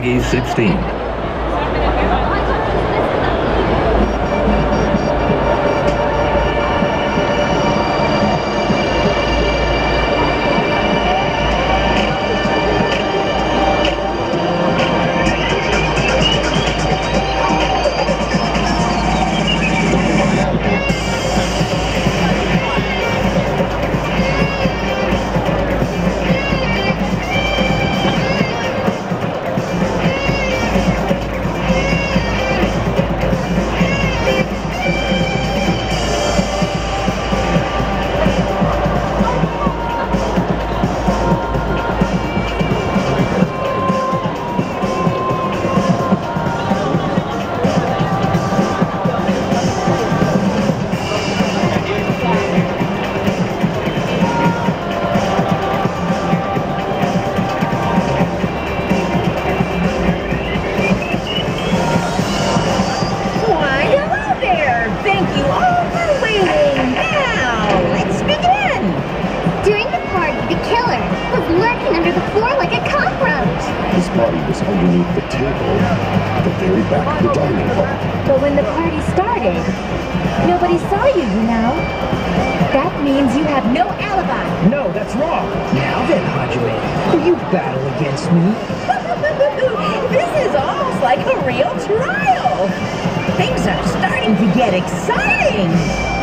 Peggy 16. Exciting!